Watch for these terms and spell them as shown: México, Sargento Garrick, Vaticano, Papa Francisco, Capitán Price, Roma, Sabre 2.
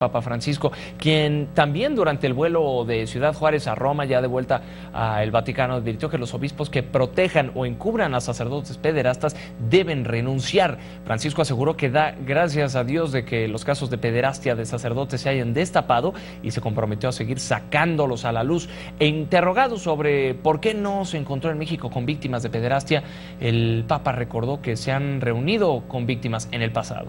Papa Francisco, quien también durante el vuelo de Ciudad Juárez a Roma, ya de vuelta al Vaticano, advirtió que los obispos que protejan o encubran a sacerdotes pederastas deben renunciar. Francisco aseguró que da gracias a Dios de que los casos de pederastia de sacerdotes se hayan destapado y se comprometió a seguir sacándolos a la luz. E interrogado sobre por qué no se encontró en México con víctimas de pederastia, el Papa recordó que se han reunido con víctimas en el pasado.